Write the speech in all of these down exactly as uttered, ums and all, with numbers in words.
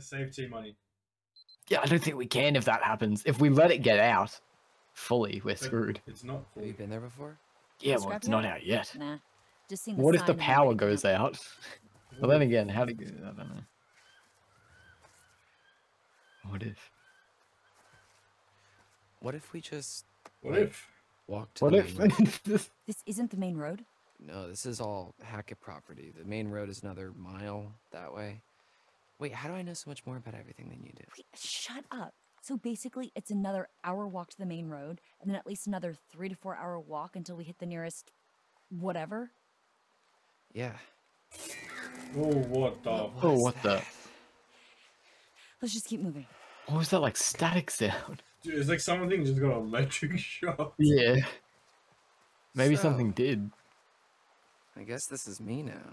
Let's save two money. Yeah, I don't think we can if that happens. If we let it get out fully, we're but screwed. It's not fully. Have you been there before? Yeah, well, it's not out yet. Nah. Just seen the what if the power goes out? Well, then again, how do you... I don't know. What if? What if we just... What like, if? Walk to what if? This isn't the main road? No, this is all Hackett property. The main road is another mile that way. Wait, how do I know so much more about everything than you do? Wait, shut up. So basically, it's another hour walk to the main road, and then at least another three to four hour walk until we hit the nearest... whatever? Yeah. Oh, what the... What oh, what that? the... Let's just keep moving. What was that, like, static sound? Dude, it's like something just got electric shock. Yeah. Maybe so, something did. I guess this is me now.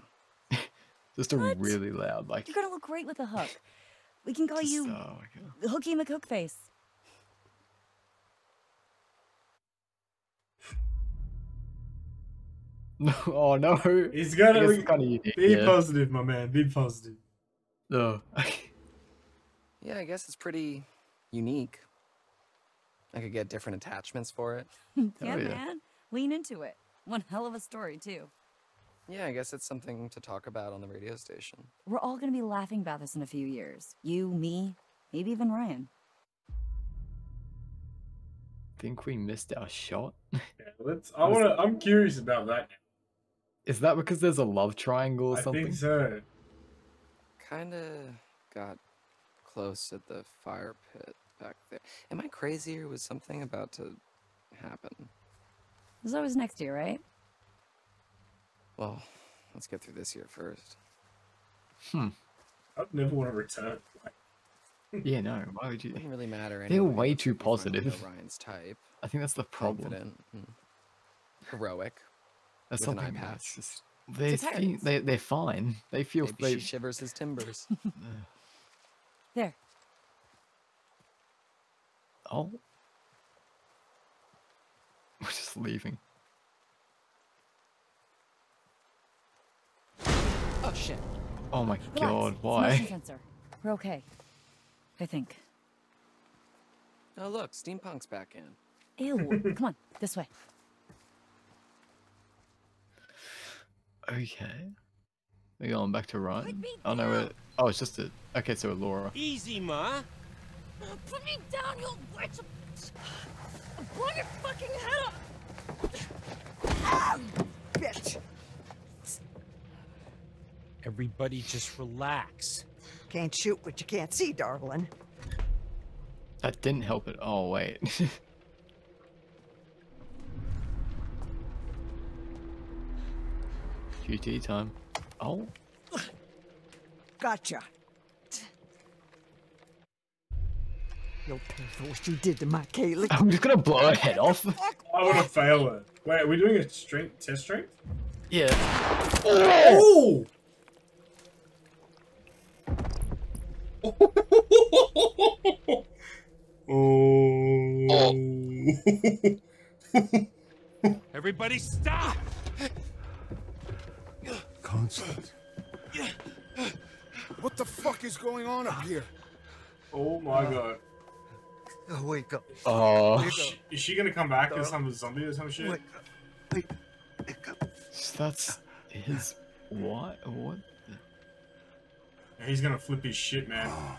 Just what? a really loud, like... You're gonna look great with a hook. We can call just, you... Oh, okay. Hooky McHookface. No, oh no. He's gonna be, be yeah. positive, my man. Be positive. No. Yeah, I guess it's pretty unique. I could get different attachments for it. Yeah, oh, yeah, man. Lean into it. One hell of a story, too. Yeah, I guess it's something to talk about on the radio station. We're all gonna be laughing about this in a few years. You, me, maybe even Ryan. Think we missed our shot? Yeah, let's. I wanna. I'm curious about that. Is that because there's a love triangle or I something? I think so. Kinda got close at the fire pit back there. Am I crazy or was something about to happen? It's always next year, right? Well, let's get through this year first. Hmm. I'd never want to return. Yeah, no. Why would you? It wouldn't really matter. Anyway. They're way too positive. Ryan's type. I think that's the problem. Confident, heroic. That's with something. An eye patch. Just, they they they're fine. They feel. Maybe they... She shivers his timbers. There. Oh. We're just leaving. Oh shit. Oh my Relax. god! Why? We're okay. I think. Oh look, Steampunk's back in. Ew, come on, this way. Okay. We're going back to Ryan. Oh no, it, oh it's just a, okay, so Laura. Easy, ma. Oh, put me down, you witch. I'll blow your fucking head up. Ow, bitch. Everybody just relax. Can't shoot what you can't see, darling. That didn't help at all, wait. Q T time. Oh. Gotcha. You'll pay for what you did to my Kaylee. I'm just gonna blow her head off. I wanna fail her. Wait, are we doing a strength test strength? Yeah. Oh! Oh. Oh. Everybody stop! Constant. What the fuck is going on up here? Oh my uh, god. Oh, wake up. Oh. Is she, is she gonna come back as some zombie or some shit? Wait, wait, wake up. That's his... What? What? He's gonna flip his shit, man. Oh.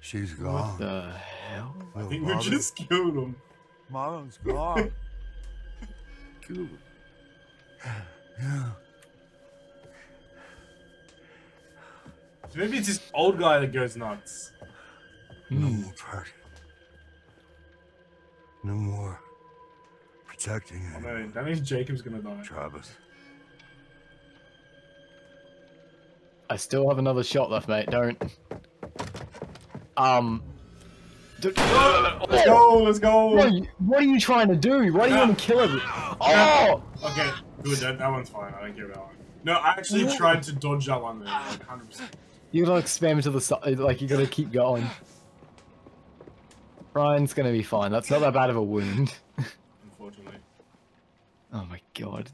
She's gone. What the hell? I think we just killed him. Marlon's gone. Killed him. Yeah. So maybe it's this old guy that goes nuts. No mm. more party. No more protecting him. Oh, no, that means Jacob's gonna die. Travis. I still have another shot left, mate. Don't. Um. Let's go. Let's go. What are you, what are you trying to do? Why do you want to kill him? Oh. Okay. Good. That, that one's fine. I don't care about one. No, I actually yeah. tried to dodge that one. There, like one hundred percent. You gotta like, spam into the side. Like you gotta keep going. Ryan's gonna be fine. That's not that bad of a wound. Unfortunately. Oh my god.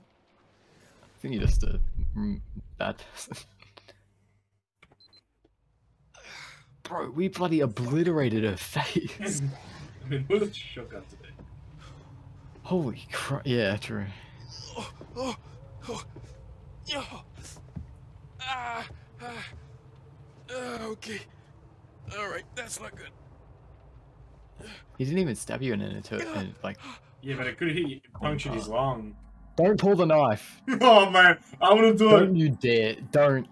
I think you're just a bad person. Bro, we bloody obliterated her face. I mean, we're the shotgun today. Holy crap. Yeah, true. Oh, oh, oh. Oh. Ah, ah. Uh, okay. Alright, that's not good. He didn't even stab you in it, and like... Yeah, but it could have punctured his lung. Don't pull the knife. Oh, man. I would have done it. Don't you dare. Don't.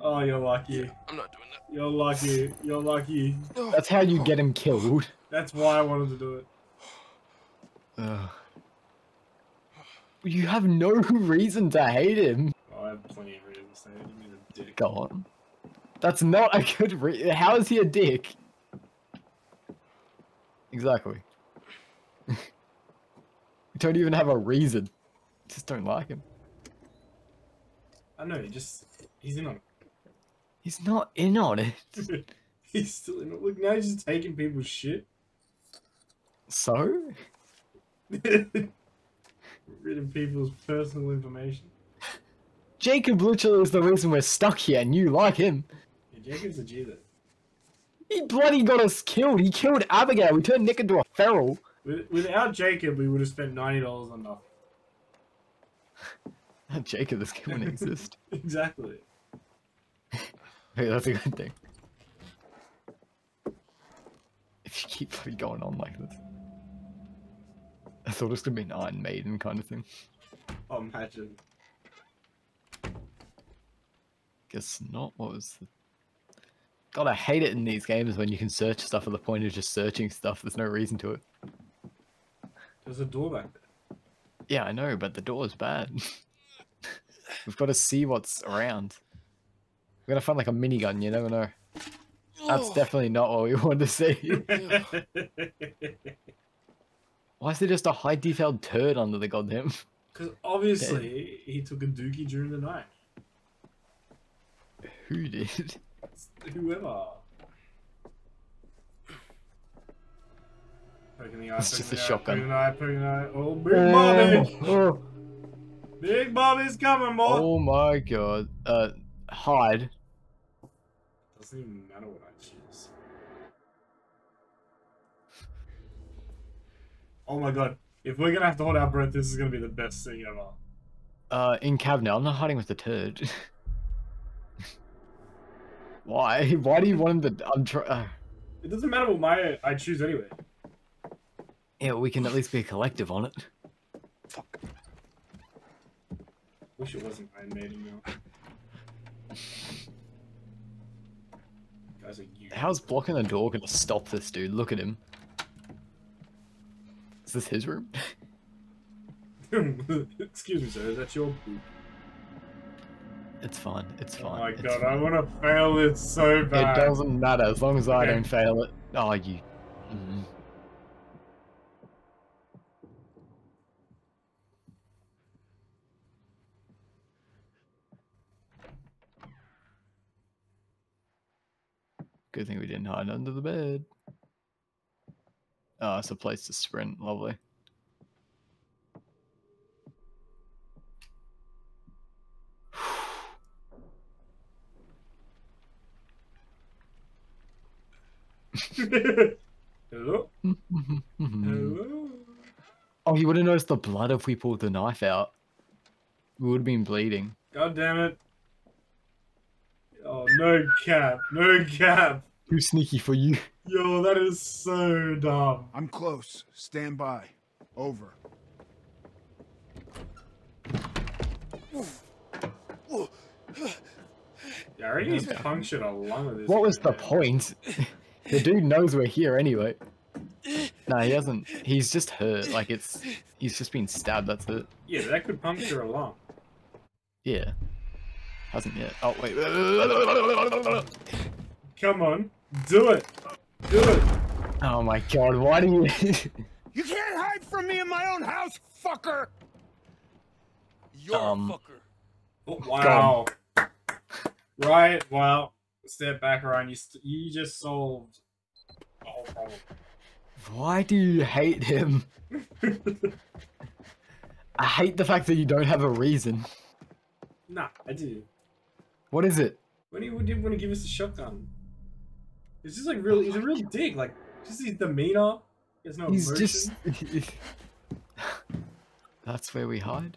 Oh, you're lucky. Yeah, I'm not doing that. You're lucky. You're lucky. That's how you get him killed. That's why I wanted to do it. Uh, you have no reason to hate him. Oh, I have plenty of reasons to hate him. He's a dick. Go on. That's not a good re- How is he a dick? Exactly. You don't even have a reason. Just don't like him. I know, he just... He's in on it. He's not in on it. He's still in on it. Look, now he's just taking people's shit. So? Rid of people's personal information. Jacob literally is the reason we're stuck here, and you like him. Yeah, Jacob's a G though. He bloody got us killed. He killed Abigail. We turned Nick into a feral. With, without Jacob, we would have spent ninety dollars on nothing. Jacob, this kid wouldn't exist. Exactly. Hey, that's a good thing. If you keep bloody going on like this, I thought this could be an Iron Maiden kind of thing. Oh, imagine. Guess not. What was the... God, I hate it in these games when you can search stuff at the point of just searching stuff. There's no reason to it. There's a door back there. Yeah, I know, but the door is bad. We've got to see what's around. We're going to find like a minigun, you never know. That's definitely not what we wanted to see. Why is there just a high detailed turd under the goddamn? Because obviously yeah. He took a dookie during the night. Who did? Whoever. Poking the eye, it's just a shotgun. Poking the eye, poking the eye. Oh, Big oh, Bobby! Oh. Big Bobby's coming, boy! Oh my god. Uh, hide. Doesn't even matter what I choose. Oh my god. If we're gonna have to hold our breath, this is gonna be the best thing ever. Uh, in Cavner, I'm not hiding with the turd. Why? Why do you want him to? I'm try uh... It doesn't matter what my I choose anyway. Yeah, we can at least be a collective on it. Fuck. Wish it wasn't Iron Maiden now. Guys, are you? How's blocking the door gonna stop this dude? Look at him. Is this his room? Excuse me, sir. Is that your poop? It's fine, it's fine. Oh my it's god, fine. I want to fail it so bad. It doesn't matter, as long as I okay. don't fail it. Oh, you... Mm. Good thing we didn't hide under the bed. Oh, it's a place to sprint, lovely. Hello? Hello? Oh, he would have noticed the blood if we pulled the knife out. We would have been bleeding. God damn it. Oh, no cap. No cap. Too sneaky for you. Yo, that is so dumb. I'm close. Stand by. Over. Yeah, I already yeah. punctured a lung of this. What was the point? The dude knows we're here anyway. No, he hasn't. He's just hurt. Like, it's... He's just been stabbed, that's it. Yeah, that could puncture a lung. Yeah. Hasn't yet. Oh, wait. Come on. Do it. Do it. Oh my god, why do you... You can't hide from me in my own house, fucker! You're um, a fucker. Oh, wow. God. Right, wow. Step back around, you, st you just solved the whole problem. Why do you hate him? I hate the fact that you don't have a reason. Nah, I do. What is it? When do you, when do you want to give us a shotgun? It's just like really, he's a real dig. Like, just he's the meaner. There's no he's immersion. Just. That's where we hide.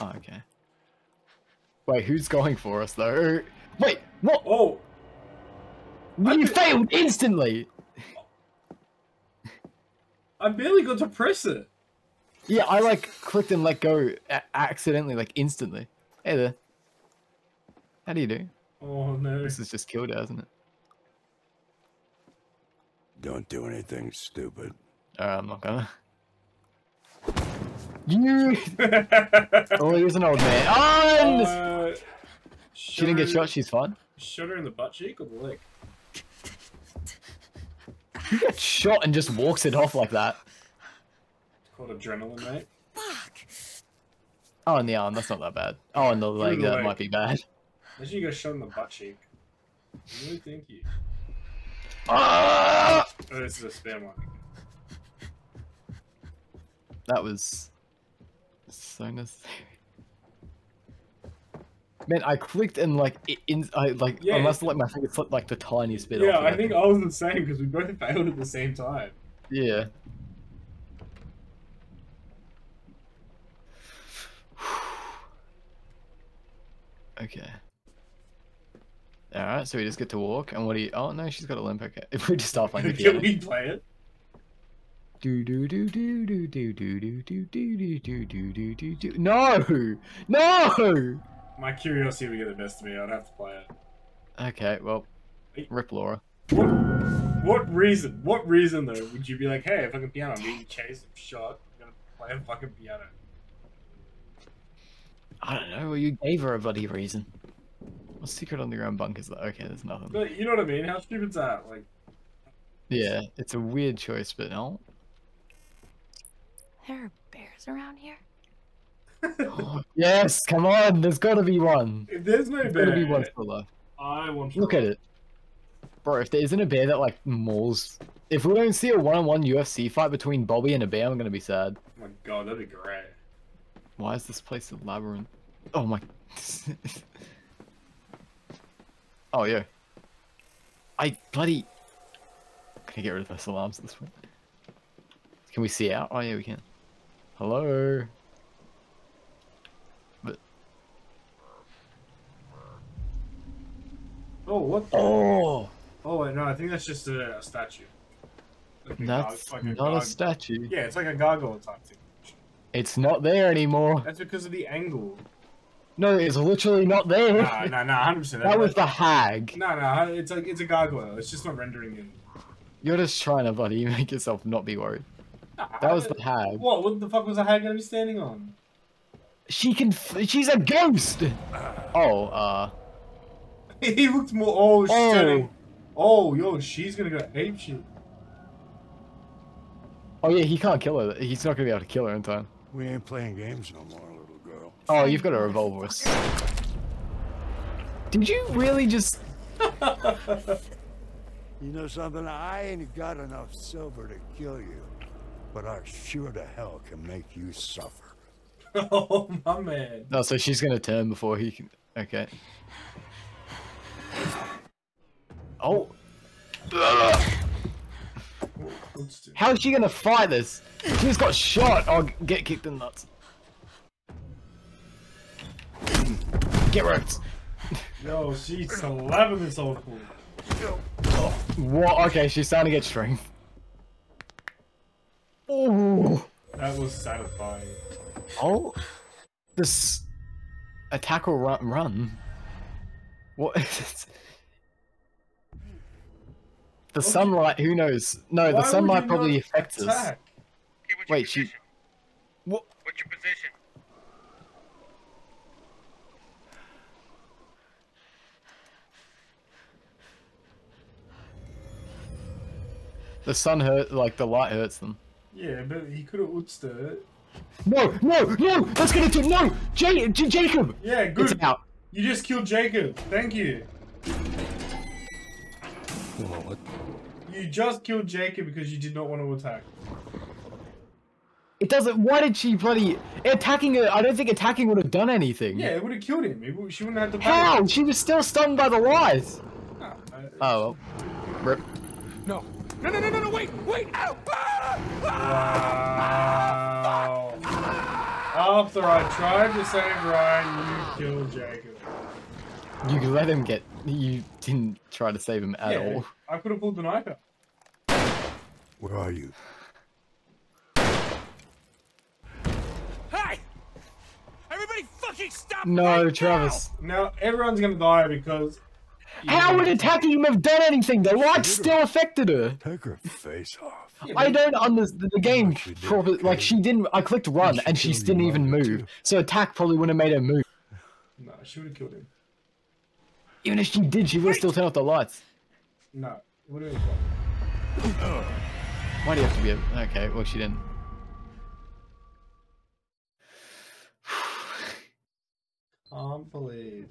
Oh, okay. Wait, who's going for us though? Wait, what? Oh, we failed instantly. I barely got to press it. Yeah, I like clicked and let go accidentally, like instantly. Hey there. How do you do? Oh no. This is just killed, hasn't it? Don't do anything stupid. Alright, I'm not gonna. You. Oh, he was an old man. Oh, uh, she didn't get shot. She's fine. Shot her in the butt cheek or the leg? He got shot and just walks it off like that. It's called adrenaline, mate. Fuck. Oh, in the arm. That's not that bad. Oh, in the leg. The that leg. Might be bad. Imagine you got shot in the butt cheek. Really, thank you. Ah! Oh, this is a spam one. That was so necessary. Man, I clicked and like it in I like yeah, I must have let my finger slip like the tiniest bit. Yeah, off I think I was the same because we both failed at the same time. Yeah. Okay. All right, so we just get to walk, and what do you? Oh no, she's got a limp. Okay, if we just start playing the piano. Can we play it? Do do do do do do do do do do do do do do. No, no. My curiosity would get the best of me. I'd have to play it. Okay, well, rip Laura. What? What reason? What reason though would you be like, hey, fucking piano? I'm being chased, I'm shot. I'm gonna play a fucking piano. I don't know. You gave her a bloody reason. What's secret underground bunkers though? Okay, there's nothing. But you know what I mean? How stupid's that? Like. Yeah, it's a weird choice, but no. There are bears around here. Oh, yes, come on. There's got to be one. If there's no there's bear, gotta be one for life. I want. To Look run. At it, bro. If there isn't a bear that like mauls, if we don't see a one-on-one U F C fight between Bobby and a bear, I'm gonna be sad. Oh my god, that'd be great. Why is this place a labyrinth? Oh my. Oh, yeah. I bloody... Can I get rid of those alarms at this point? Can we see out? Oh, yeah, we can. Hello? But... Oh, what the... Oh! Oh, wait, no, I think that's just a, a statue. Like a that's like a not a statue. Yeah, it's like a gargoyle type thing. It's not there anymore. That's because of the angle. No, it's literally not there. Nah, nah, nah, one hundred percent. That, that was the hag. No, nah, no, nah, it's like it's a gargoyle. It's just not rendering in. You're just trying to, buddy, make yourself not be worried. Nah, that was the hag. What? What the fuck was the hag gonna be standing on? She can. F she's a ghost. Oh, uh. He looked more. Oh, she's oh. Turning. Oh, yo, she's gonna go ape shit. Oh yeah, he can't kill her. He's not gonna be able to kill her in time. We ain't playing games no more. Oh, you've got a revolver. Did you really just... You know something? I ain't got enough silver to kill you, but I sure to hell can make you suffer. Oh, my man. No, so she's going to turn before he can... Okay. Oh. How is she going to fight this? She's got shot. I'll get kicked in the nuts. Get wrecked! Yo, she's slapping this old fool. Oh, what? Okay, she's starting to get strength. Oh, that was satisfying. Oh, this attack or run? Run? What? The okay. Sunlight? Who knows? No, why the sunlight probably affects attack? Us. Okay, wait, your she. What? What's your position? The sun hurt, like the light hurts them. Yeah, but he could have withstood it. No, no, no! That's gonna do no, J J Jacob. Yeah, good. It's out. You just killed Jacob. Thank you. What? You just killed Jacob because you did not want to attack. It doesn't. Why did she bloody attacking her? I don't think attacking would have done anything. Yeah, it would have killed him. It, she wouldn't have had to. How? She was still stunned by the lies. Oh. Well. Rip. No. No, no, no, no, no, wait, wait! Ow! Ah! Wow. Ah, fuck! Ah! After I tried to save Ryan, you killed Jacob. You let him get... You didn't try to save him at yeah, all. I could have pulled the knife out. Where are you? Hey! Everybody fucking stop! No, right Travis. Now. now everyone's gonna die because... How would attacking him have done anything? The light still affected her. Take her face off. I don't understand the game properly. Like she didn't. I clicked run and she didn't even move. So attack probably wouldn't have made her move. No, she would have killed him. Even if she did, she would have still turned off the lights. No, would have. Why do you have to be? A... Okay, well she didn't. Unbelievable.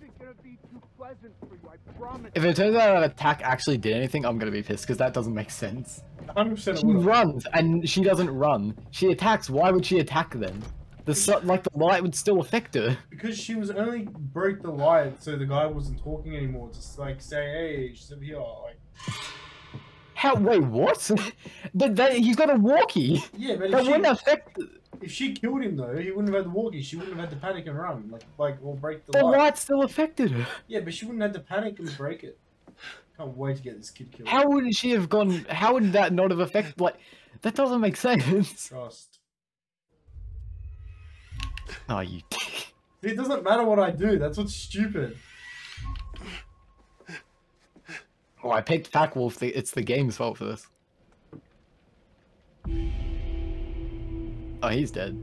If it turns out an attack actually did anything, I'm gonna be pissed because that doesn't make sense. one hundred percent she runs and she doesn't run. She attacks. Why would she attack then? The so like the light would still affect her. Because she was only broke the light, so the guy wasn't talking anymore. Just like saying, "Hey, she's over here." Like. How? Wait, what? But that, he's got a walkie. Yeah, but that wouldn't affect. If she killed him though, he wouldn't have had the walkie. She wouldn't have had to panic and run, like, like or break the, the light. The light still affected her. Yeah, but she wouldn't have had to panic and break it. Can't wait to get this kid killed. How would she have gone? How would that not have affected? Like, that doesn't make sense. Trust. Oh, you dick. It doesn't matter what I do. That's what's stupid. Oh, I picked Pack Wolf. It's the game's fault for this. Oh, he's dead.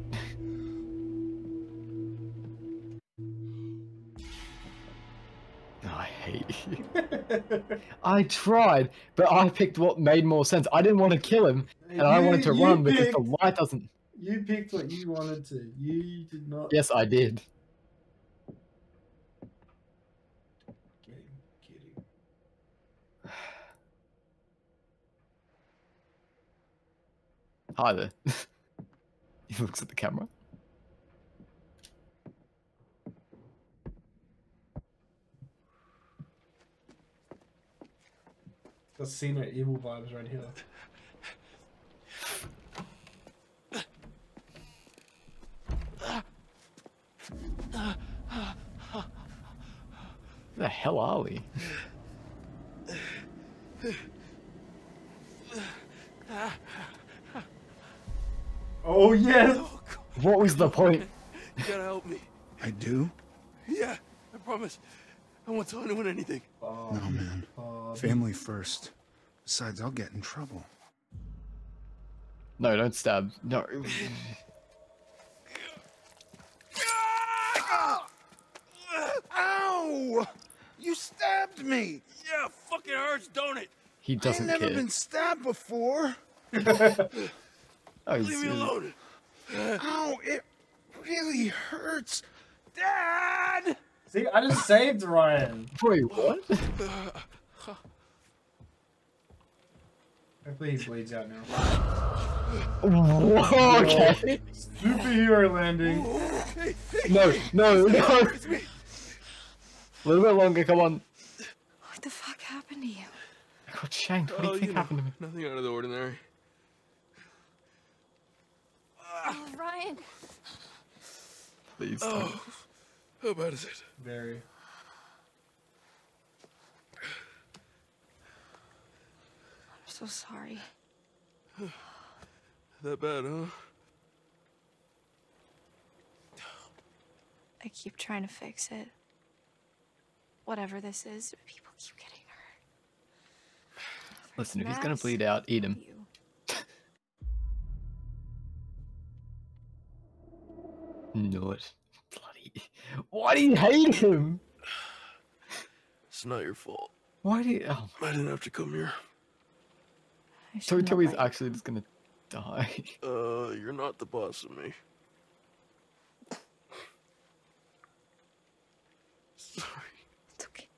Oh, I hate you. I tried, but I picked what made more sense. I didn't want to kill him, and you, I wanted to run picked, because the light doesn't... You picked what you wanted to. You did not... Yes, I did. Get him, get him. Hi there. He looks at the camera. The scene of evil vibes right here. Where the hell are we? Oh yes! What was the point? You gotta help me. I do? Yeah, I promise. I won't tell anyone anything. Oh, no man. Oh, family first. Besides, I'll get in trouble. No, don't stab. No. Ow! You stabbed me! Yeah, fucking hurts, don't it? He doesn't I've never care. been stabbed before. Oh, leave me alone. Ow, it really hurts. Dad! See, I just saved Ryan. Wait, what? Hopefully he bleeds out now. Whoa, okay. Superhero landing. No, no, no. A little bit longer, come on. What the fuck happened to you? I got shanked. What oh, do you think you know, happened to me? Nothing out of the ordinary. Oh, Ryan. Please don't. Oh, how bad is it? Very. I'm so sorry. That bad, huh? I keep trying to fix it. Whatever this is, people keep getting hurt. First Listen, if he's gonna bleed out, eat him. You. Know it. Bloody. Why do you hate him? It's not your fault. Why do you. Oh. I didn't have to come here. So Toby's actually just gonna die. Uh, you're not the boss of me. Sorry. It's okay.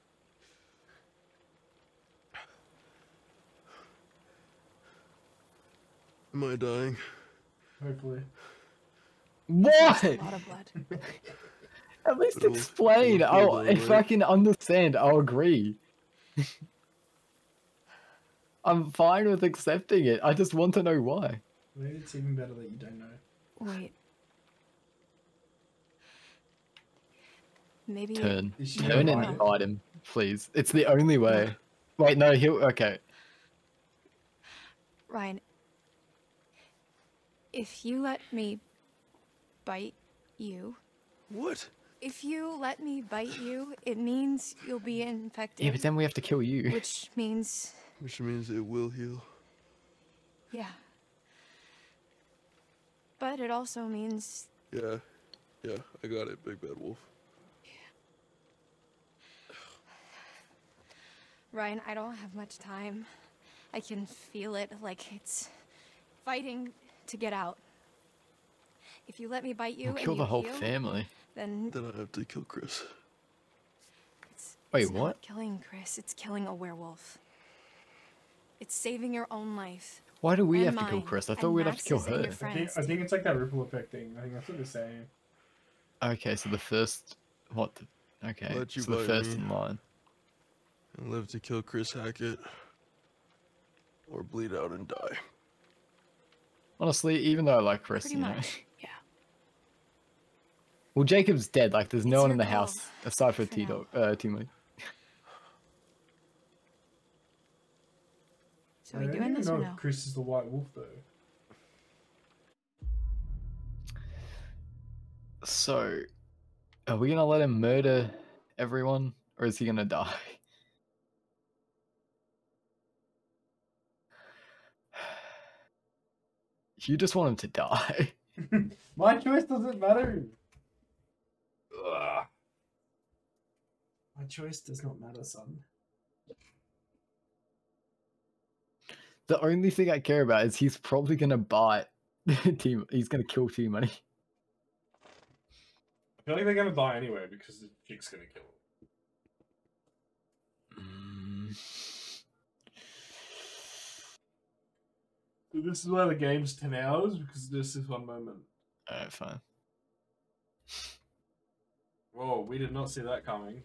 Am I dying? Hopefully. What? A lot of blood. At least it'll, explain. It'll I'll, if I can understand, I'll agree. I'm fine with accepting it. I just want to know why. Maybe it's even better that you don't know. Wait. Maybe turn. Turn and invite him, please. It's the only way. Wait, no, he'll okay. Ryan, if you let me bite you. What? If you let me bite you, it means you'll be infected. Yeah, but then we have to kill you. Which means... Which means it will heal. Yeah. But it also means... Yeah. Yeah, I got it, Big Bad Wolf. Yeah. Ryan, I don't have much time. I can feel it like it's fighting to get out. If you let me bite you... We'll kill the whole heal, family. Then, then I have to kill Chris. It's, Wait, it's what? Not killing Chris, it's killing a werewolf. It's saving your own life. Why do we have mine, to kill Chris? I thought we'd have to kill her. I think, I think it's like that ripple effect thing. I think that's what they're saying. Okay, so the first... What? The, okay, let you so the first in line. And live to kill Chris Hackett. Or bleed out and die. Honestly, even though I like Chris, Pretty you know... Much. Well, Jacob's dead, like, there's it's no one in the house, aside for T-Dog, uh, Team Lead. So we I don't even know if no? Chris is the White Wolf, though. So, are we gonna let him murder everyone, or is he gonna die? You just want him to die. My choice doesn't matter. Ugh. My choice does not matter, son. The only thing I care about is he's probably gonna bite team. He's gonna kill Team Money. I feel like they're gonna die anyway because the jig's gonna kill him. Mm. So this is why the game's ten hours because this is one moment. Alright, fine. Whoa, we did not see that coming.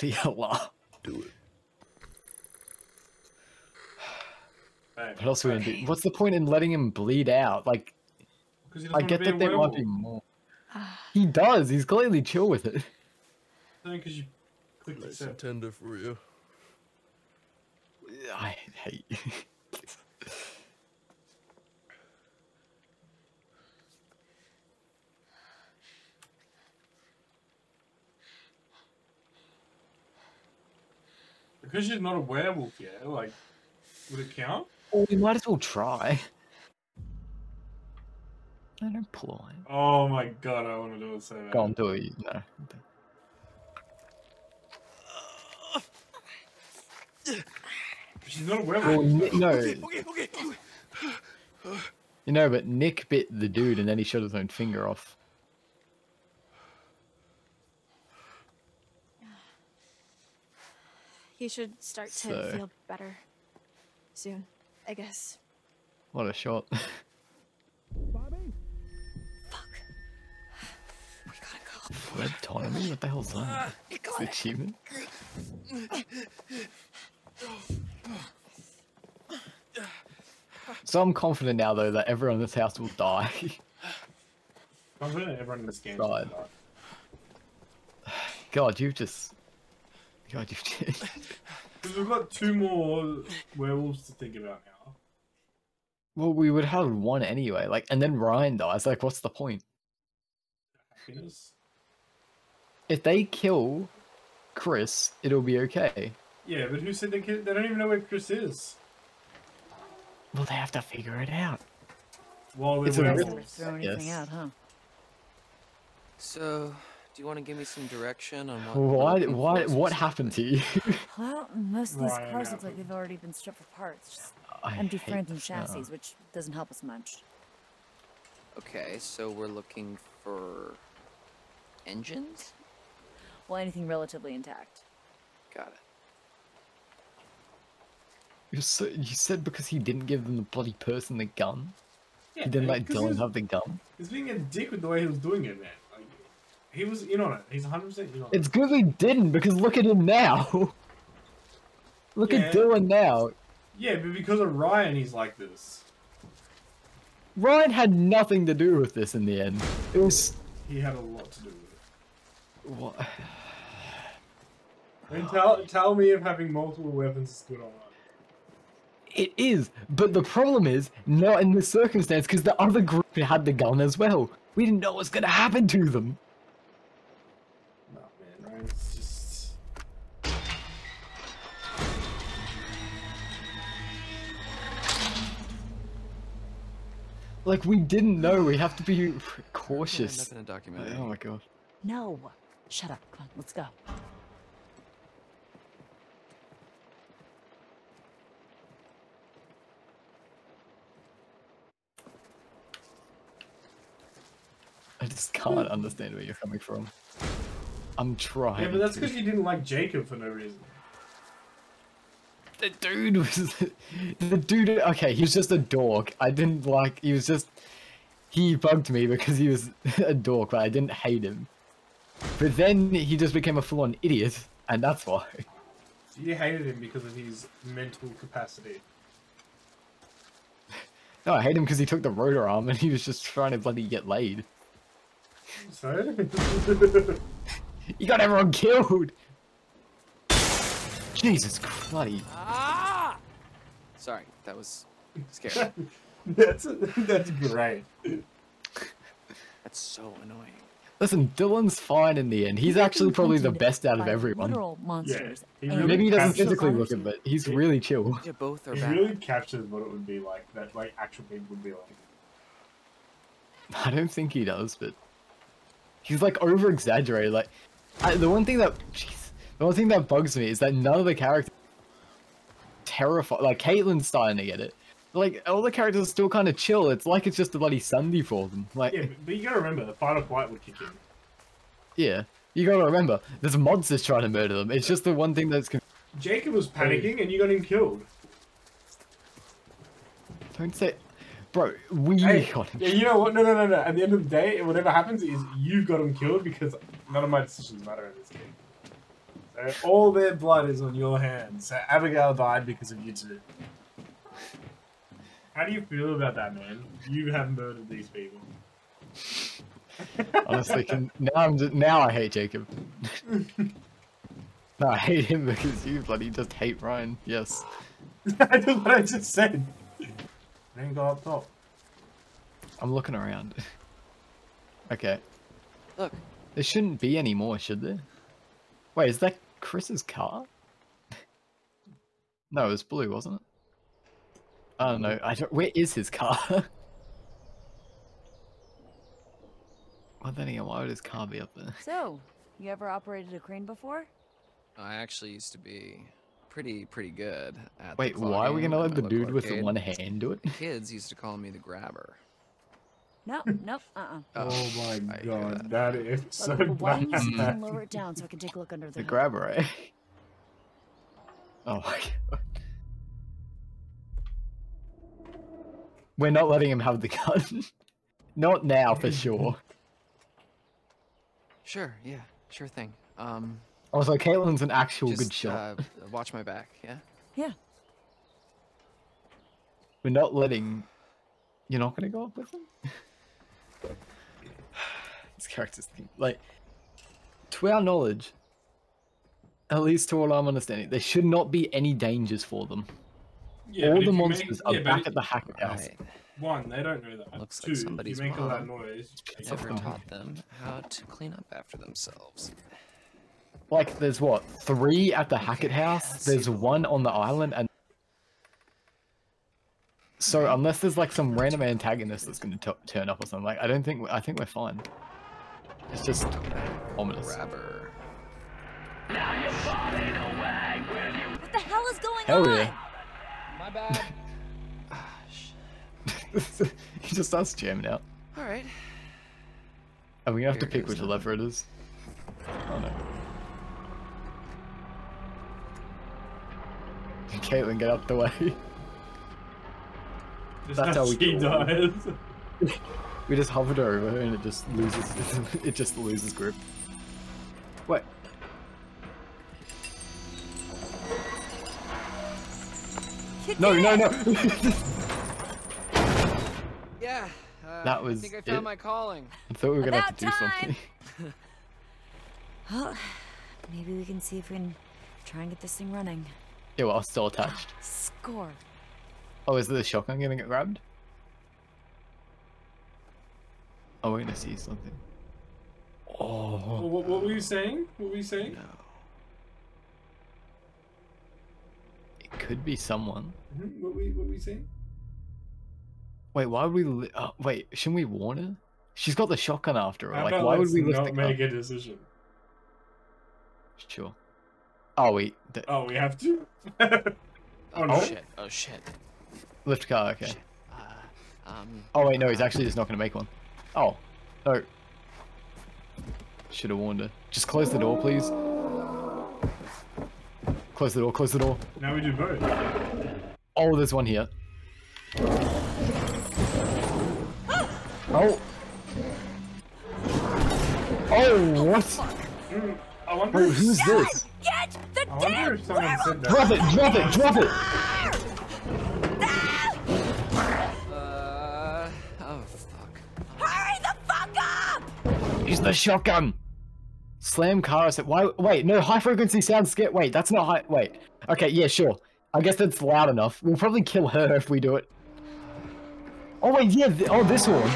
Yalla. Do it. Hey, what else are we gonna do? What's the point in letting him bleed out? Like, I get that there might be more. He does. He's clearly chill with it. No, because you clicked nice accept. Tender for you. I hate you. Because she's not a werewolf yet, like, would it count? Well, we might as well try. No, don't pull on it. Oh my god, I want to do it so bad. Go on, do it. No. She's not a werewolf. Well, no. Okay, okay, okay. You know, but Nick bit the dude and then he shot his own finger off. He should start to so, feel better soon, I guess. What a shot. Bobby? Fuck. We gotta go. Fled autonomy? What the hell's that? It's an achievement? So I'm confident now, though, that everyone in this house will die. I'm confident everyone in this game will die. God, you've just... God, you've changed. We've got two more werewolves to think about now. Well, we would have one anyway, like, and then Ryan dies. Like, what's the point? Happiness. If they kill Chris, it'll be okay. Yeah, but who said they killed? They don't even know where Chris is. Well, they have to figure it out. Well, it's werewolves. Throw anything out, huh? So. Do you want to give me some direction on what? Why? Why? What happened to you? Well, most of these Ryan cars look like they've already been stripped of parts, just I empty frames and chassis, that. which doesn't help us much. Okay, so we're looking for engines. Well, anything relatively intact. Got it. You're so, you said because he didn't give them the bloody person the gun. Yeah, he didn't like Dylan have the gun. He's being a dick with the way he was doing it, man. He was in on it. He's one hundred percent in on it. It's good we didn't, because look at him now. Look yeah. at Dylan now. Yeah, but because of Ryan, he's like this. Ryan had nothing to do with this in the end. It was... He had a lot to do with it. What? I mean, tell, tell me if having multiple weapons is good or not. It is, but the problem is, not in this circumstance, because the other group had the gun as well. We didn't know what was going to happen to them. No, man, Ryan's just... Like, we didn't know. We have to be cautious. In a oh my god. No. Shut up. Come on, let's go. I just can't understand where you're coming from. I'm trying. Yeah, but that's because you didn't like Jacob for no reason. The dude was... The dude... Okay, he was just a dork. I didn't like... He was just... He bugged me because he was a dork, but I didn't hate him. But then he just became a full-on idiot, and that's why. So you hated him because of his mental capacity. No, I hate him because he took the rotor arm and he was just trying to bloody get laid. So? You got everyone killed! Jesus Christ! Ah! Sorry, that was scary. that's, that's great. That's so annoying. Listen, Dylan's fine in the end. He's actually probably the best out of everyone. Monsters. Yeah, he really Maybe he doesn't physically look it, but he's yeah. really chill. Yeah, both are he bad. really captures what it would be like, that like actual people would be like. I don't think he does, but... He's like over exaggerated. Like, I, the one thing that, jeez, the one thing that bugs me is that none of the characters terrified. Like Caitlin's starting to get it. Like all the characters are still kind of chill. It's like it's just a bloody Sunday for them. Like, yeah, but, but you gotta remember the final fight would kick in. Yeah, you gotta remember there's monsters trying to murder them. It's just the one thing that's. Jacob was panicking, and you got him killed. Don't say. Bro, we hey, got him. Yeah, you know what? No, no, no, no. At the end of the day, whatever happens is you got him killed because none of my decisions matter in this game. So all their blood is on your hands. So Abigail died because of you two. How do you feel about that, man? You have murdered these people. Honestly, can, now I'm just, now I hate Jacob. No, I hate him because you bloody just hate Ryan. Yes. That's what I just said. Then go up top. I'm looking around. Okay. Look. There shouldn't be any more, should there? Wait, is that Chris's car? No, it was blue, wasn't it? I don't know. I don't... Where is his car? Well, then again, why would his car be up there? So, you ever operated a crane before? I actually used to be... Pretty, pretty good. At Wait, why are we gonna let the dude with the one hand do it? The kids used to call me the grabber. No, nope, uh-uh. Oh my god, that is so bad. Why don't you even lower it down so I can take a look under the The grabber, eh? Oh my god. We're not letting him have the gun. Not now, for sure. Sure, yeah, sure thing. Um... Also, Caitlin's an actual Just, good shot. Uh, watch my back, yeah? Yeah. We're not letting... You're not gonna go up with him? This character's thing. Like, to our knowledge, at least to what I'm understanding, there should not be any dangers for them. Yeah, all the monsters make, are yeah, back it, at the Hackett house. Right. One, they don't know that. Looks Two, like somebody's you make all that noise. I never taught them how to clean up after themselves. Like, there's what, three at the Hackett house, there's one on the island, and... So, unless there's like some random antagonist that's gonna turn up or something, like, I don't think, I think we're fine. It's just ominous. Grabber. What the hell is going hell on? Yeah. My bad. Ah, shit. He just starts jamming out. Alright. And we're gonna have Here to pick which lever it is. Oh no. Caitlin, get out the way. Just That's how we she dies. We just hovered her over and it just loses. It just loses grip. Wait. Kick no, it. no, no, no. Yeah. Uh, that was. I think I found it. my calling. I thought we were gonna About have to do time. something. Well, maybe we can see if we can try and get this thing running. Yeah, well, I was still attached. Ah, score. Oh, is the shotgun gonna get grabbed? Oh, we're gonna see something. Oh. Well, what, what were you saying? What were you saying? No. It could be someone. Mm-hmm. What we what were you saying? Wait, why would we? Li oh, wait, shouldn't we warn her? She's got the shotgun after her. Like, about why would we lift not the make gun? a decision? Sure. Oh wait. Oh, we have to. oh, oh no. shit! Oh shit! Lift car. Okay. Uh, um. Oh wait, no, he's actually just not gonna make one. Oh, no. Should have warned her. Just close the door, please. Close the door. Close the door. Now we do both. Oh, there's one here. Oh. Oh, what? Mm, I wonder. Wait, who's God, this? Get the I wonder damn if someone said that. Drop it! Drop it! Drop it! Uh, oh fuck! Hurry the fuck up! Use the shotgun. Slam cars. Why? Wait, no. High frequency sounds scare. Wait, that's not high. Wait. Okay, yeah, sure. I guess that's loud enough. We'll probably kill her if we do it. Oh wait, yeah. Th oh, this one.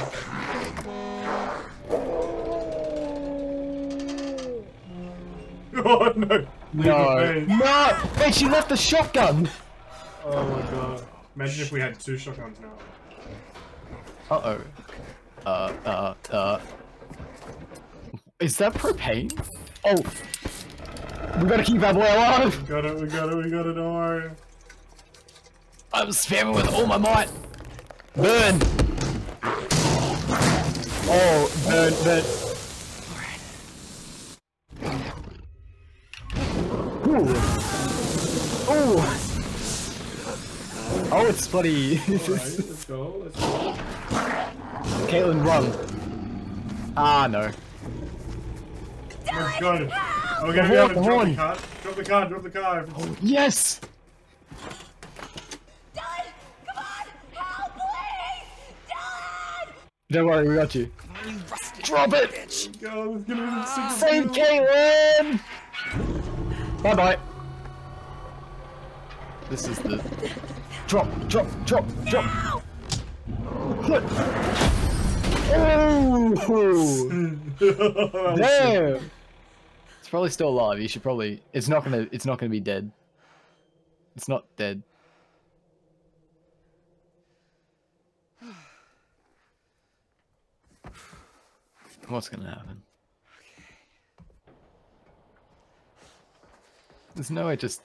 Oh no! No! No! Wait, she left the shotgun! Oh my god. Imagine if we had two shotguns now. Uh-oh. Uh, uh, uh... Is that propane? Oh! We gotta keep that boy alive! We got it, we got it, we got it, don't worry. I'm spamming with all my might! Burn! Oh, burn, burn. Ooh. Ooh. Oh, it's bloody. Right, let's go, let's go. Caitlin, run. Ah, no. Let's go. We're gonna go. Drop the car. Drop the car. Drop the car. Oh, yes. Dylan, come on, help, please, Dylan. Don't worry, we got you. Come on, you rusty Drop it. Bitch. Go. Let's get him in six. Save Caitlin. Bye bye. This is the drop, drop, drop, drop. No! Look. Oh! Damn. It's probably still alive. You should probably. It's not gonna. It's not gonna be dead. It's not dead. What's gonna happen? There's no way just...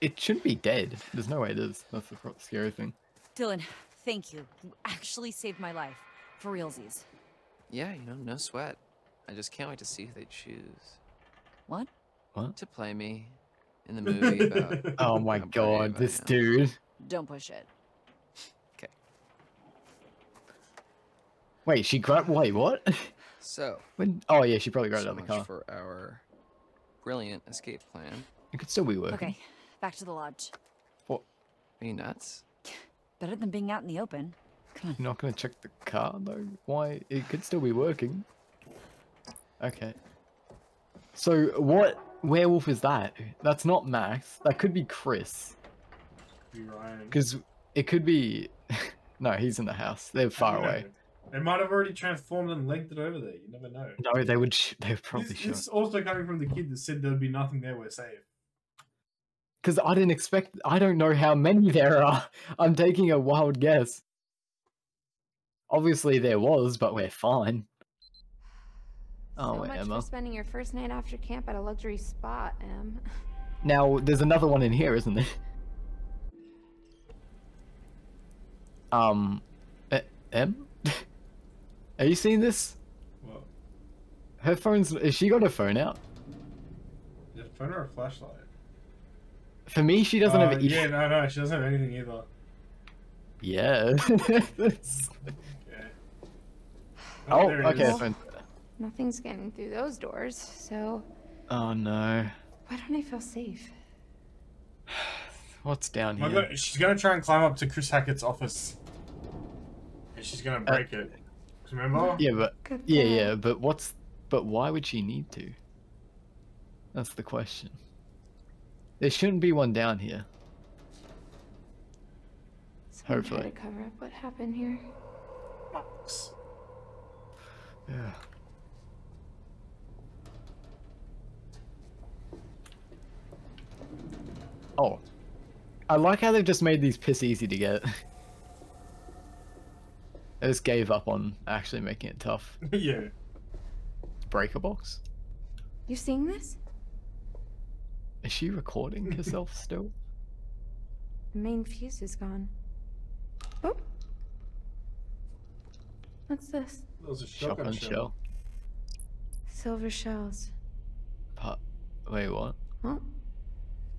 It shouldn't be dead. There's no way it is. That's the scary thing. Dylan, thank you. You actually saved my life. For realsies. Yeah, you know, no sweat. I just can't wait to see who they choose. What? What? To play me in the movie about... Oh my god, this dude. Don't push it. Okay. Wait, she grabbed... Wait, what? So... When... Oh yeah, she probably grabbed so out of the car. For our brilliant escape plan. It could still be working. Okay, back to the lodge. What? Are you nuts? Better than being out in the open. Come on. You're not gonna check the car though? Why? It could still be working. Okay. So what werewolf is that? That's not Max. That could be Chris. Because it could be... No, he's in the house. They're far away. They might have already transformed and legged it over there. You never know. No, they would. Sh they would probably. This, this also coming from the kid that said there'd be nothing there. We're safe. Because I didn't expect. I don't know how many there are. I'm taking a wild guess. Obviously there was, but we're fine. Oh, so wait, much Emma. For spending your first night after camp at a luxury spa, Em. Now there's another one in here, isn't there? Um, Em. Are you seeing this? What? Her phone's... Has she got her phone out? Is it a phone or a flashlight? For me, she doesn't uh, have... Yeah, no, no, she doesn't have anything either. Yeah. Okay. Oh, oh okay. Well, nothing's getting through those doors, so... Oh, no. Why don't I feel safe? What's down here? Gonna, she's going to try and climb up to Chris Hackett's office. And she's going to break uh, it. Remember? Yeah, but yeah, yeah, but what's but why would she need to? That's the question. There shouldn't be one down here. So hopefully. I'm trying to cover up what happened here. Box. Yeah. Oh, I like how they've just made these piss easy to get. I just gave up on actually making it tough. Yeah. Breaker box? You seeing this? Is she recording herself still? The main fuse is gone. Oh! What's this? Those are shotgun, shotgun shell. shell. Silver shells. Pa Wait, what? Well,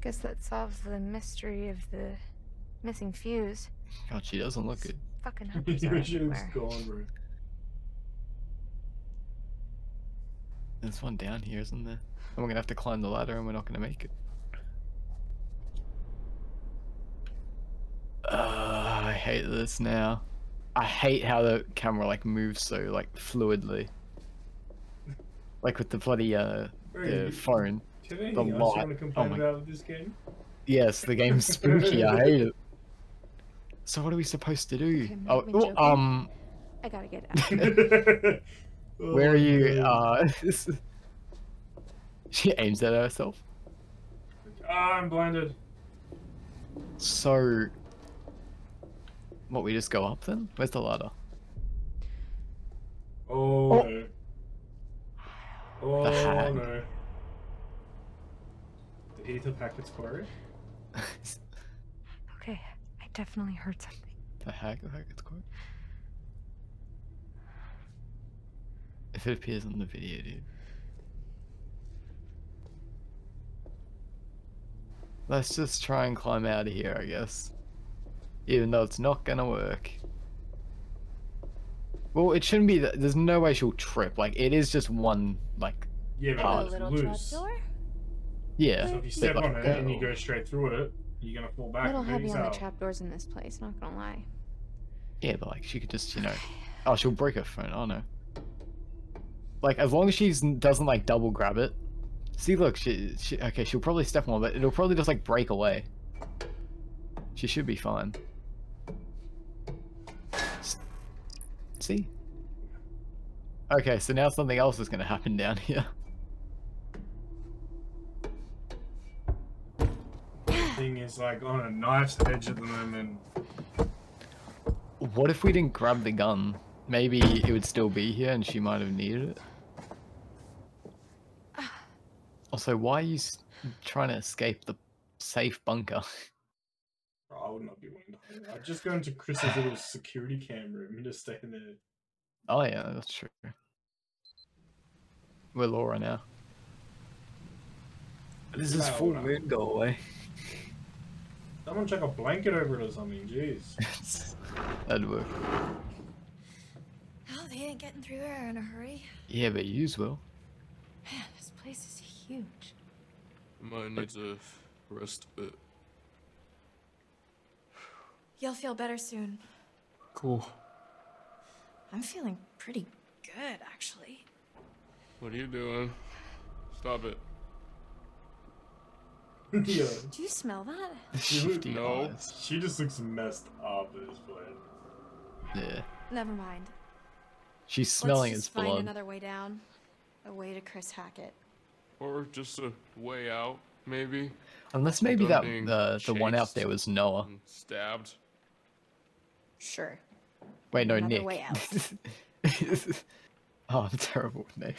guess that solves the mystery of the missing fuse. God, she doesn't look good. Fucking hunters are everywhere. Gone, bro. There's one down here, isn't there? And we're gonna have to climb the ladder and we're not gonna make it. Uh, I hate this now. I hate how the camera like moves so like fluidly. Like with the bloody uh the you, phone. Do you have anything else you want to complain oh my... about with this game? Yes, the game's spooky, I hate it. So what are we supposed to do? Okay, oh, ooh, um... I gotta get out. Where are you, uh... She aims at herself. Ah, I'm blinded. So... What, we just go up then? Where's the ladder? Oh, oh. no. Oh, no. Did he tell Hackett's quarry? Okay. Definitely heard something. The hack of Hackett's Quarry? If it appears on the video, dude. Let's just try and climb out of here, I guess. Even though it's not gonna work. Well, it shouldn't be that. There's no way she'll trip. Like, it is just one, like, yeah, but part. It's loose. Yeah. So if you step on it and you go straight through it, you're gonna fall back. It'll have you on the trapdoors in this place, not gonna lie. Yeah, but like she could just, you know, oh, she'll break her phone. Oh no. Like as long as she doesn't like double grab it. See, look, she, she okay, she'll probably step on, but it'll probably just like break away. She should be fine. See? Okay, so now something else is gonna happen down here. Is like on a knife's edge at the moment. What if we didn't grab the gun? Maybe it would still be here and she might have needed it. Also, why are you trying to escape the safe bunker? Oh, I would not be willing to. I'd just go into Chris's little security cam room and just stay in there. Oh yeah, that's true. We're Laura now. This is full moon, go away. Someone chuck a blanket over it or something, jeez. That'd work. Oh, they ain't getting through there in a hurry. Yeah, but yous will. Man, this place is huge. Might need to rest a bit. You'll feel better soon. Cool. I'm feeling pretty good, actually. What are you doing? Stop it. Yeah. Do you smell that? Shifty no, eyes. She just looks messed up at this point. Yeah. Never mind. She's smelling his blood. Let's just find another way down, a way to Chris Hackett, or just a way out, maybe. Unless maybe that the the one out there was Noah. Stabbed. Sure. Wait, no, another Nick. Way out. Oh, I'm terrible with Nick.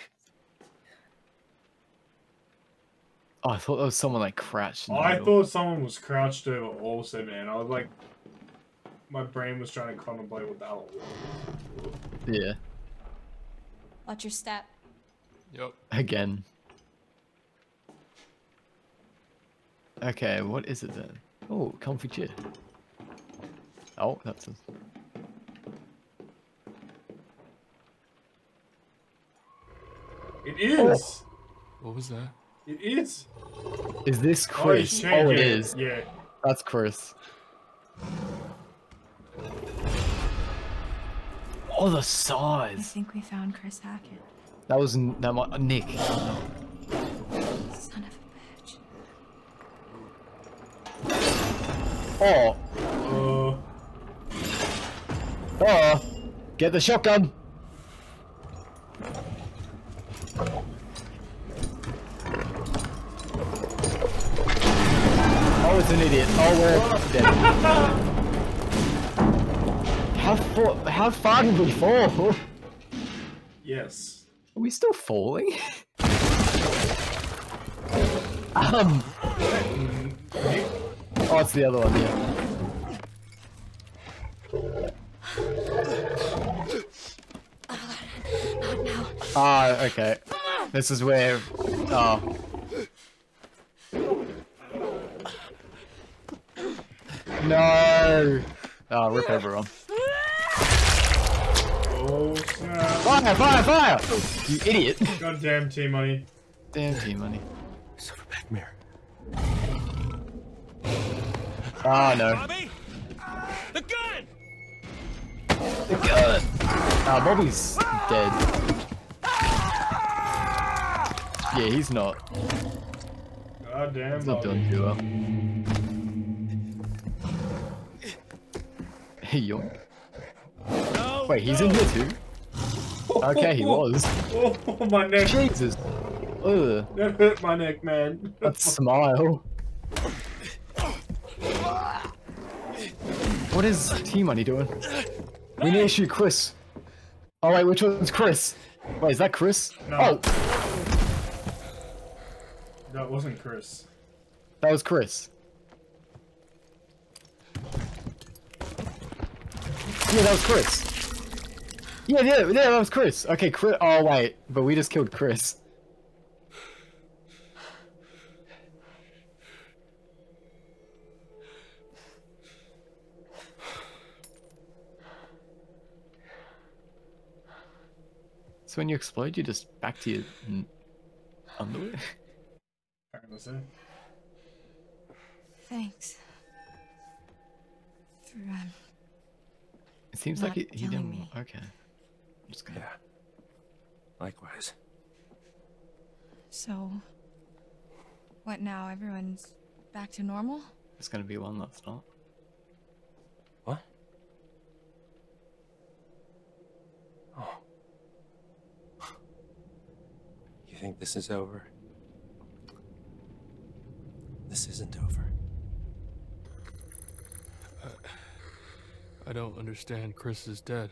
Oh, I thought there was someone like crouched. In the I middle. thought someone was crouched over also, man. I was like, my brain was trying to contemplate what the hell it was. Yeah. Watch your step. Yep. Again. Okay, what is it then? Oh, comfy chair. Oh, that's a... It is! Oh. What was that? It is. Is this Chris? Oh, oh it is. Yeah. That's Chris. Oh, the saws. I think we found Chris Hackett. That was that my, Nick. Son of a bitch. Oh. Oh. Uh. Oh. Get the shotgun. Oh, it's an idiot. Oh, we're dead. How far? How far did we fall? Yes. Are we still falling? um. Oh, it's the other one. Yeah. Ah, oh, okay. This is where. Oh. No! Oh, rip everyone. Oh, no. Fire, fire, fire! You idiot. Goddamn T-Money. Damn T-Money. Son of a nightmare. Ah, oh, no. Bobby! The gun! The gun! Ah, oh, Bobby's dead. Yeah, he's not. God damn. He's not doing too well. Hey, yoink. No, Wait, he's no. in here too? Okay, he was. Oh, my neck. Jesus. Ugh. That hurt my neck, man. That smile. What is T-Money doing? We need to shoot Chris. Oh, wait, which one's Chris? Wait, is that Chris? No. Oh. That wasn't Chris. That was Chris. Yeah, that was Chris. Yeah, yeah, yeah, that was Chris. Okay, Chris. Oh, wait. But we just killed Chris. So when you explode, you just back to your underwear? Thanks. For, um, it seems like he, he didn't. Me. Okay. I'm just gonna. Yeah. Likewise. So, what now? Everyone's back to normal? There's gonna be one last night. What? Oh. You think this is over? This isn't over. Uh, I don't understand. Chris is dead.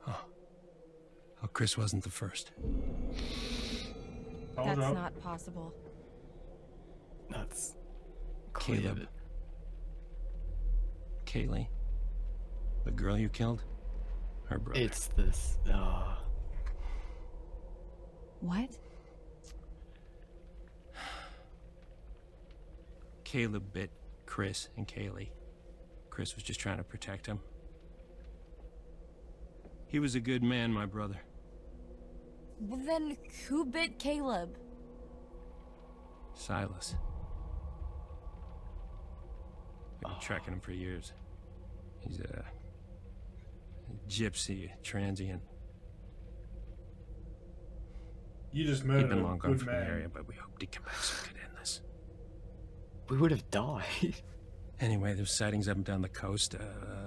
Huh. Well, Chris wasn't the first. That's not possible. That's... Caleb. Kaylee. The girl you killed? Her brother. It's this... Oh. What? Caleb bit Chris and Kaylee. Chris was just trying to protect him. He was a good man, my brother. Well, then who bit Caleb? Silas. I've been oh. tracking him for years. He's a, a gypsy, a transient. You just murdered him. He'd been long gone from the area, but we hoped he'd come back so we could end this. We would have died. Anyway, there's sightings up and down the coast. A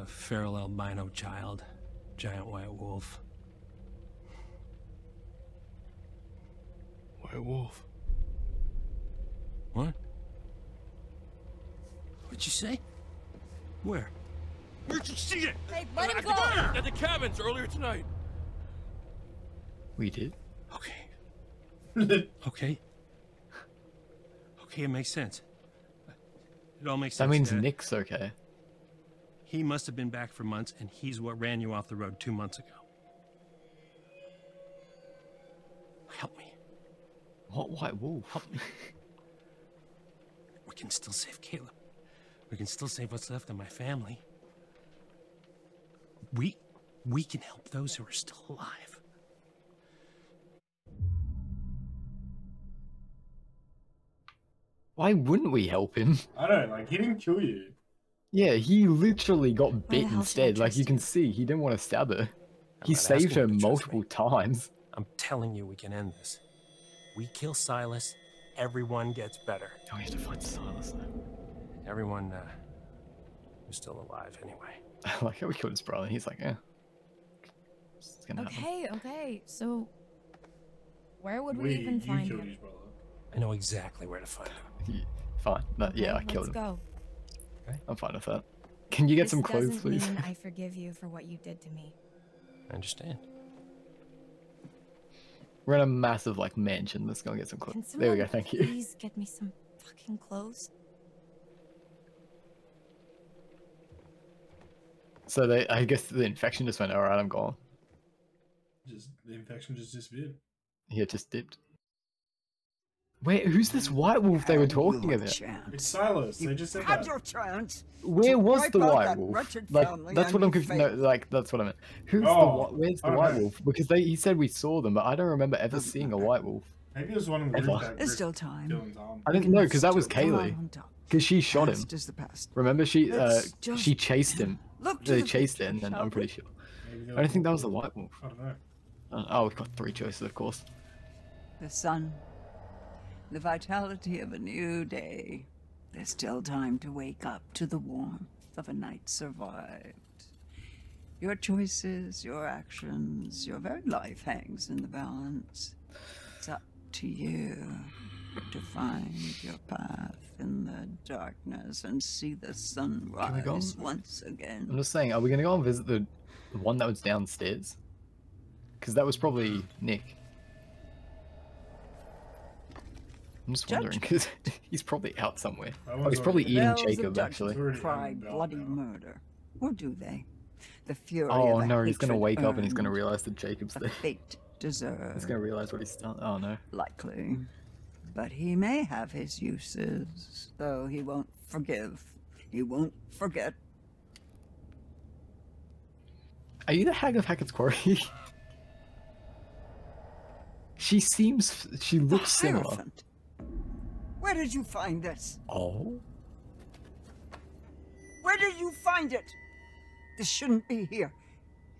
uh, feral albino child, giant white wolf. White wolf? What? What'd you say? Where? Where'd you see it? Hey, let him go! At the cabins earlier tonight. We did? Okay. Okay. Okay, it makes sense. It all makes sense. That means Dad. Nick's okay. He must have been back for months, and he's what ran you off the road two months ago. Help me. What white wolf? Help me. We can still save Caleb. We can still save what's left of my family. We, we can help those who are still alive. Why wouldn't we help him? I don't know, like, he didn't kill you. Yeah, he literally got bit instead. Like, you can see, he didn't want to stab her. He saved her multiple times. I'm telling you, we can end this. We kill Silas, everyone gets better. Oh, we have to find Silas now. Everyone uh, who's still alive, anyway. I like how we killed his brother. He's like, yeah. It's gonna okay, happen. okay. So, where would we, we even find him? I know exactly where to find him. Yeah, fine. No, yeah, okay, I killed let's him. Go. Okay. I'm fine with that. Can you get this some clothes, please? Mean I forgive you for what you did to me. I understand. We're in a massive like mansion. Let's go and get some clothes. There we go. Thank you. Please get me some fucking clothes. So they, I guess the infection just went. All right, I'm gone. Just the infection just disappeared. Yeah, it just dipped. Where? Who's this white wolf they were talking about? Chance. It's Silas. You they just said that. Your chance Where was the white wolf? Like, that's what I'm confused. No, like that's what I meant. Who's oh, the Where's the white know. wolf? Because they he said we saw them, but I don't remember ever seeing a white wolf. Maybe it was one of the. There's still time. I didn't know because that was Kaylee. Because she shot him. Remember she uh, she chased him. Look they the chased future, him, and I'm pretty sure. I don't think that was the white wolf. I don't know. Oh, we've got three choices, of course. The sun. The vitality of a new day. There's still time to wake up to the warmth of a night survived. Your choices, your actions, your very life hangs in the balance. It's up to you to find your path in the darkness and see the sunrise once again. I'm just saying, are we going to go and visit the one that was downstairs? Because that was probably Nick. I'm just wondering, because he's probably out somewhere. Oh, he's probably eating Jacob, actually. Cry bloody murder. Or do they? The fury oh, no, he's going to wake up and he's going to realize that Jacob's there. Fate deserved. He's going to realize what he's done. Oh, no. Likely. But he may have his uses, though he won't forgive. He won't forget. Are you the hag of Hackett's Quarry? She seems... She looks similar. Where did you find this? Oh? Where did you find it? This shouldn't be here.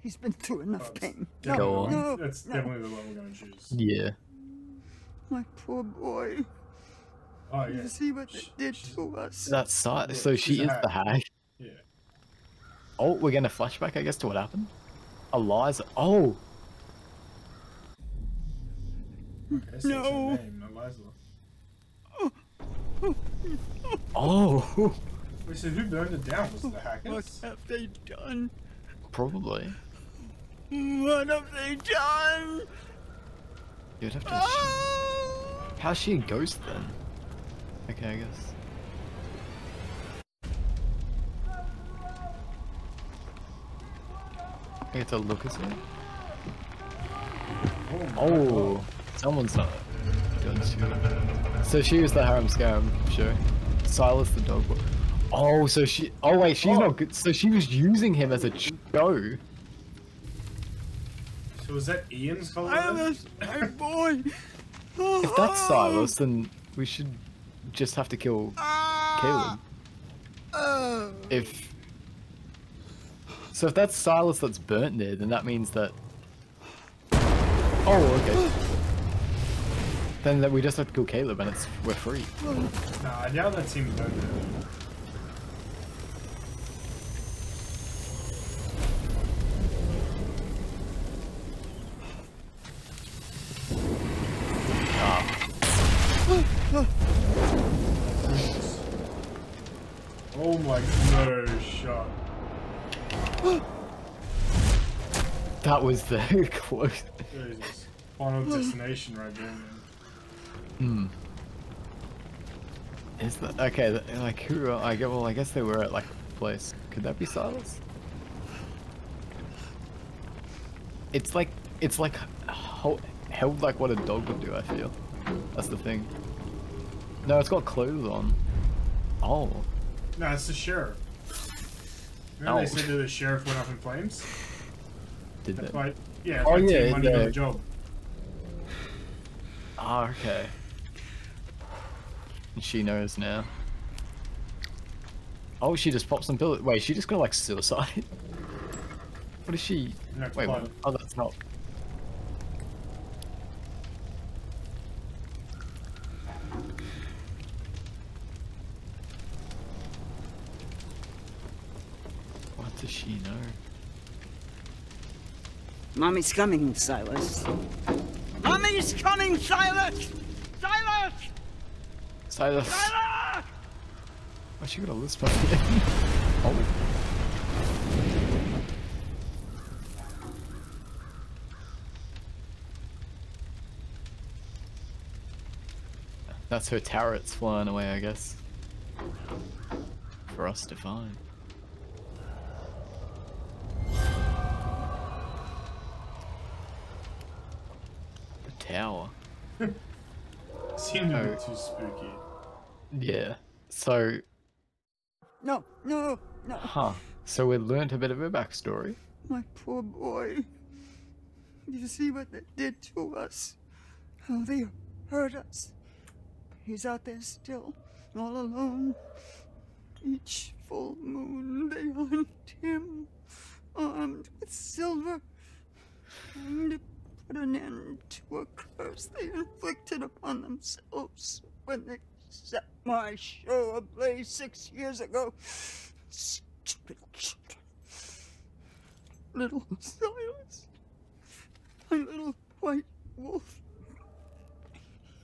He's been through enough oh, pain. No, go on. No, That's no. definitely the one we're going to choose. Yeah. My poor boy. Oh, yeah. You see what they did She's, to us? That's so, so she She's is the hag. Yeah. Oh, we're going to flashback, I guess, to what happened? Eliza. Oh! Okay, so no! That's her name, Eliza. Oh! Wait, so who burned it down? Was it the hackers? What have they done? Probably. What have they done? You'd have to. Oh! How's she a ghost then? Okay, I guess. I get to look at it. Oh! Someone's not doing shit. So she was the harem scarum, sure. Silas the dog. Oh, so she. Oh wait, she's oh. not good. So she was using him as a show. So was that Ian's color? Silas, oh boy. If that's Silas, then we should just have to kill Caleb. Oh. If. So if that's Silas that's burnt there, then that means that. Oh, okay. Then that we just have to kill Caleb and it's we're free. Nah, I doubt that seems over. Oh my no shot. That was very close. Jesus. Final destination right there. Hmm. Is that okay? That, like who? I get well. I guess they were at like a place. Could that be Silas? It's like it's like hold, held like what a dog would do. I feel that's the thing. No, it's got clothes on. Oh. No, it's the sheriff. Remember oh. they said that the sheriff went up in flames. Did that's they? Why, yeah. Oh like yeah. Money on the job. Ah, okay. She knows now. Oh, she just popped some pills. Wait, she just got like suicide? What is she? Next Wait, what? Oh, that's not. What does she know? Mommy's coming, Silas. Mommy's coming, Silas! Silas! Silas! Silas! Oh, she got a lisp on it. Oh. That's her turrets flying away, I guess. For us to find. Tower. Seemed a bit too spooky. Yeah. So. No, no, no. Huh. So we learned a bit of her backstory. My poor boy. You see what they did to us? How they hurt us. He's out there still, all alone. Each full moon they hunt him, armed with silver. And put an end to a curse they inflicted upon themselves when they set my show ablaze six years ago. Stupid children. Little Silas. My little white wolf.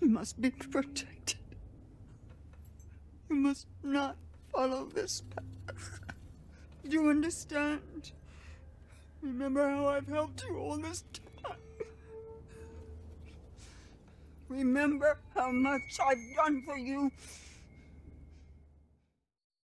You must be protected. You must not follow this path. Do you understand? Remember how I've helped you all this time. Remember how much I've done for you.